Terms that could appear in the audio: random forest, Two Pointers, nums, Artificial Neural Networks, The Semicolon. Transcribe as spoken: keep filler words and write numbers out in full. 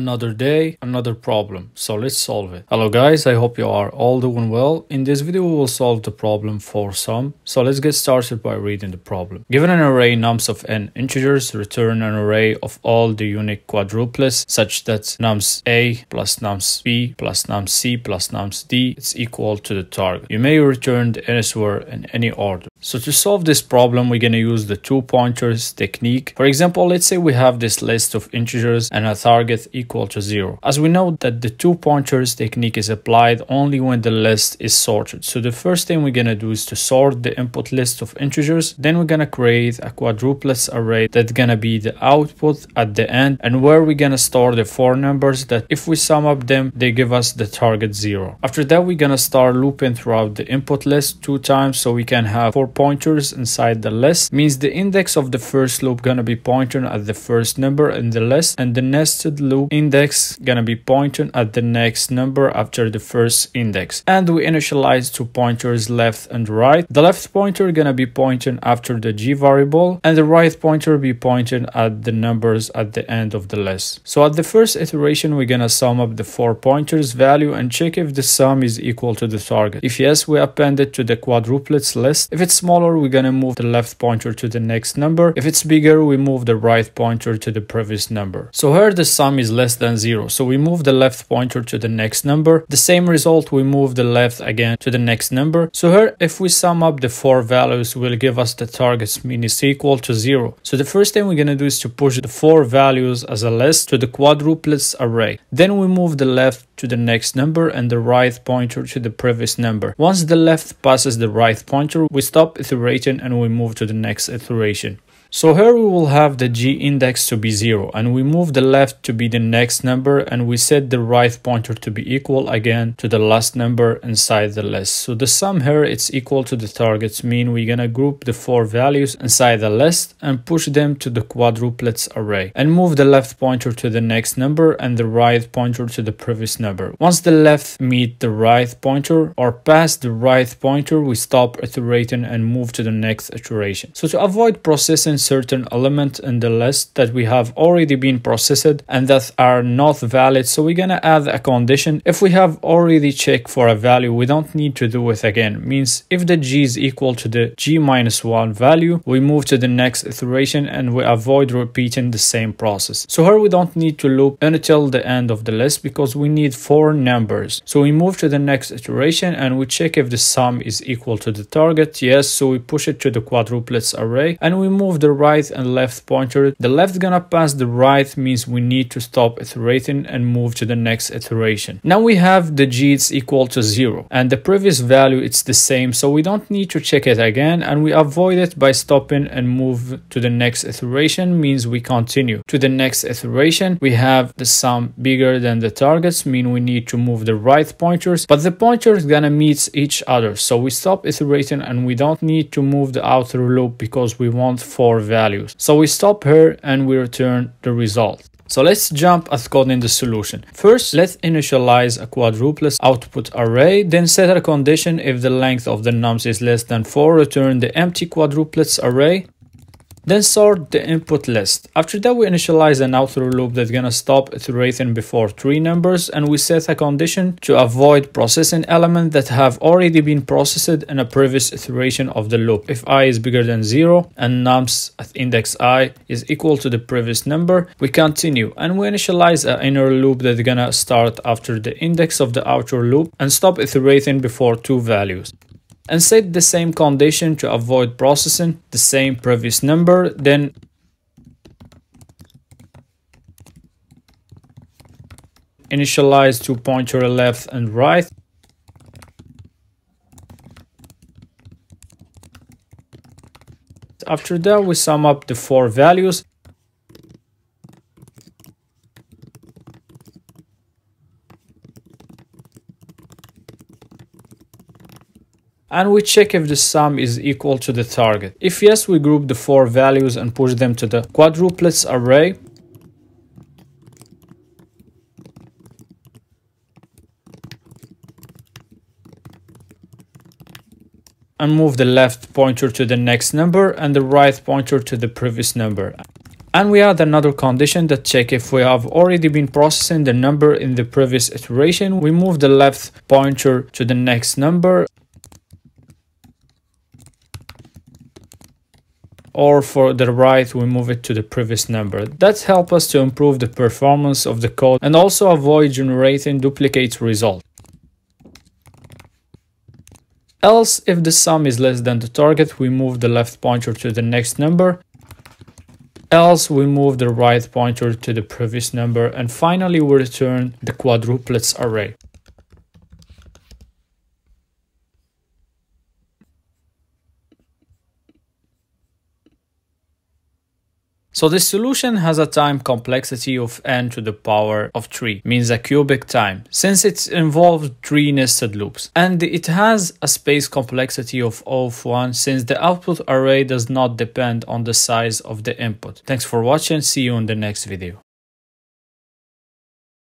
another day, another problem. So let's solve it. Hello guys, I hope you are all doing well. In this video we will solve the problem for sum. So let's get started by reading the problem. Given an array nums of n integers, return an array of all the unique quadruplets such that nums a plus nums b plus nums c plus nums d is equal to the target. You may return the nth word in any order. So to solve this problem we're going to use the two pointers technique. For example, let's say we have this list of integers and a target equal to zero. As we know that the two pointers technique is applied only when the list is sorted. So the first thing we're going to do is to sort the input list of integers. Then we're going to create a quadruplets array that's going to be the output at the end, and where we're going to store the four numbers that if we sum up them they give us the target zero. After that we're going to start looping throughout the input list two times so we can have four pointers inside the list. Means the index of the first loop gonna be pointing at the first number in the list, and the nested loop index gonna be pointing at the next number after the first index. And we initialize two pointers, left and right. The left pointer gonna be pointing after the g variable, and the right pointer be pointing at the numbers at the end of the list. So at the first iteration we're gonna sum up the four pointers value and check if the sum is equal to the target. If yes, we append it to the quadruplets list. If it's smaller, we're gonna move the left pointer to the next number. If it's bigger, we move the right pointer to the previous number. So here the sum is less than zero, so we move the left pointer to the next number. The same result, we move the left again to the next number. So here if we sum up the four values will give us the target's mean is equal to zero. So the first thing we're gonna do is to push the four values as a list to the quadruplets array. Then we move the left to the next number and the right pointer to the previous number. Once the left passes the right pointer, we stop iterating and we move to the next iteration. So here we will have the g index to be zero, and we move the left to be the next number, and we set the right pointer to be equal again to the last number inside the list. So the sum here it's equal to the target's mean. We're gonna group the four values inside the list and push them to the quadruplets array and move the left pointer to the next number and the right pointer to the previous number. Once the left meet the right pointer or pass the right pointer, we stop iterating and move to the next iteration. So to avoid processing certain elements in the list that we have already been processed and that are not valid, so we're gonna add a condition. If we have already checked for a value, we don't need to do it again. Means if the g is equal to the g minus one value, we move to the next iteration and we avoid repeating the same process. So here we don't need to loop until the end of the list because we need four numbers. So we move to the next iteration and we check if the sum is equal to the target. Yes, so we push it to the quadruplets array and we move the right and left pointer. The left gonna pass the right, means we need to stop iterating and move to the next iteration. Now we have the g is equal to zero and the previous value it's the same, so we don't need to check it again and we avoid it by stopping and move to the next iteration. Means we continue to the next iteration. We have the sum bigger than the targets, mean we need to move the right pointers, but the pointers gonna meet each other, so we stop iterating and we don't need to move the outer loop because we want four values. So we stop here and we return the result. So let's jump at coding the solution. First, let's initialize a quadruplets output array, then set a condition. If the length of the nums is less than four, return the empty quadruplets array. Then sort the input list. After that we initialize an outer loop that's gonna stop iterating before three numbers, and we set a condition to avoid processing elements that have already been processed in a previous iteration of the loop. If I is bigger than zero and nums at index I is equal to the previous number, we continue and we initialize an inner loop that's gonna start after the index of the outer loop and stop iterating before two values. And set the same condition to avoid processing the same previous number. Then initialize two pointer left and right. After that we sum up the four values. And we check if the sum is equal to the target. If yes, we group the four values and push them to the quadruplets array. And move the left pointer to the next number and the right pointer to the previous number. And we add another condition that check if we have already been processing the number in the previous iteration. We move the left pointer to the next number. Or for the right, we move it to the previous number. That's helped us to improve the performance of the code and also avoid generating duplicate results. Else, if the sum is less than the target, we move the left pointer to the next number. Else, we move the right pointer to the previous number, and finally we return the quadruplets array. So this solution has a time complexity of n to the power of three, means a cubic time, since it involves three nested loops. And it has a space complexity of O of one, since the output array does not depend on the size of the input. Thanks for watching, see you in the next video.